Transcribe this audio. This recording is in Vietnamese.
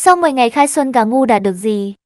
Sau 10 ngày khai xuân, GANGWHOO đạt được gì?